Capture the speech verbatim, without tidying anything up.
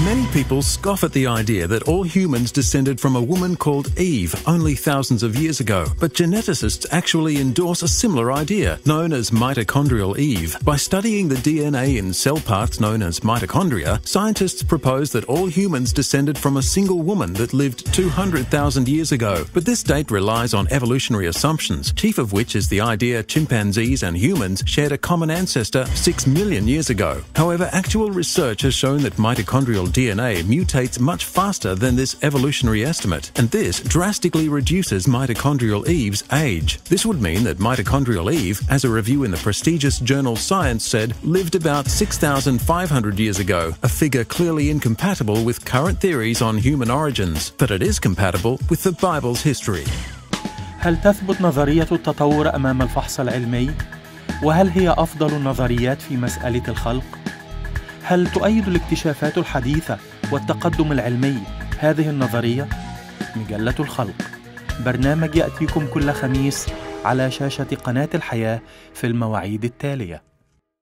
Many people scoff at the idea that all humans descended from a woman called Eve only thousands of years ago, but geneticists actually endorse a similar idea, known as mitochondrial Eve. By studying the D N A in cell parts known as mitochondria, scientists propose that all humans descended from a single woman that lived two hundred thousand years ago, but this date relies on evolutionary assumptions, chief of which is the idea chimpanzees and humans shared a common ancestor six million years ago. However, actual research has shown that mitochondrial D N A mutates much faster than this evolutionary estimate, and this drastically reduces mitochondrial Eve's age. This would mean that mitochondrial Eve, as a review in the prestigious journal Science said, lived about six thousand five hundred years ago, a figure clearly incompatible with current theories on human origins, but it is compatible with the Bible's history. هل تثبت نظرية التطور أمام الفحص العلمي؟ وهل هي أفضل النظريات في مسألة الخلق؟ هل تؤيد الاكتشافات الحديثة والتقدم العلمي هذه النظرية؟ مجلة الخلق، برنامج يأتيكم كل خميس على شاشة قناة الحياة في المواعيد التالية.